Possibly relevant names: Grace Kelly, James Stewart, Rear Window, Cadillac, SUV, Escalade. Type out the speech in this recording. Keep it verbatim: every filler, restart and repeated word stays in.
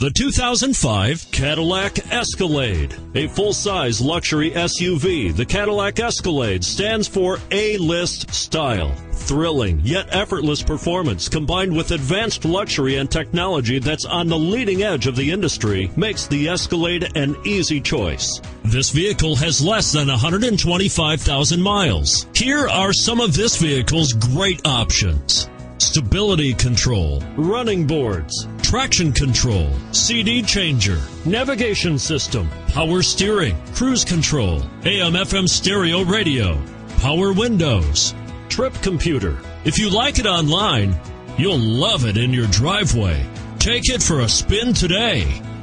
The two thousand five Cadillac Escalade. A full-size luxury S U V, the Cadillac Escalade stands for A-list style. Thrilling yet effortless performance combined with advanced luxury and technology that's on the leading edge of the industry makes the Escalade an easy choice. This vehicle has less than one hundred twenty-five thousand miles. Here are some of this vehicle's great options. Stability control, running boards, traction control, C D changer, navigation system, power steering, cruise control, A M F M stereo radio, power windows, trip computer. If you like it online, you'll love it in your driveway. Take it for a spin today.